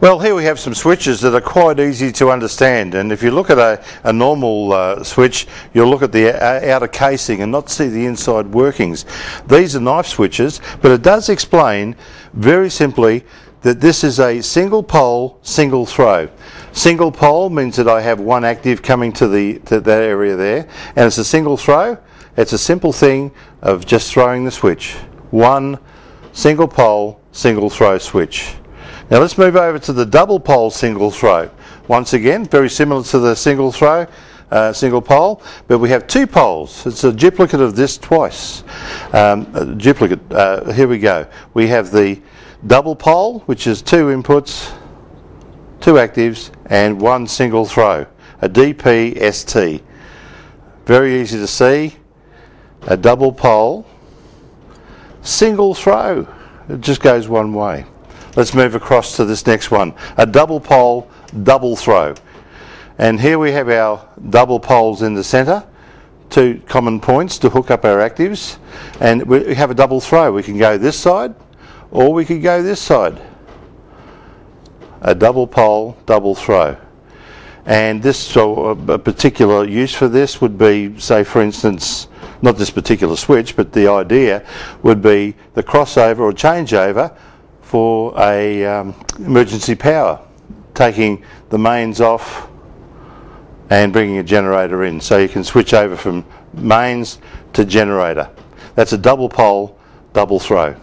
Well, here we have some switches that are quite easy to understand, and if you look at a normal switch, you'll look at the outer casing and not see the inside workings. These are knife switches, but it does explain very simply that this is a single pole, single throw. Single pole means that I have one active coming to that area there, and it's a single throw. It's a simple thing of just throwing the switch. One single pole, single throw switch. Now let's move over to the double pole single throw. Once again, very similar to the single throw, single pole, but we have two poles. It's a duplicate of this twice. Here we go. We have the double pole, which is two inputs, two actives, and one single throw, a DPST. Very easy to see. A double pole, single throw. It just goes one way. Let's move across to this next one, a double pole, double throw. And here we have our double poles in the centre, two common points to hook up our actives, and we have a double throw. We can go this side, or we could go this side. A double pole, double throw. And this, so a particular use for this would be, say for instance, not this particular switch, but the idea would be the crossover or changeover for a emergency power, taking the mains off and bringing a generator in. So you can switch over from mains to generator. That's a double pole, double throw.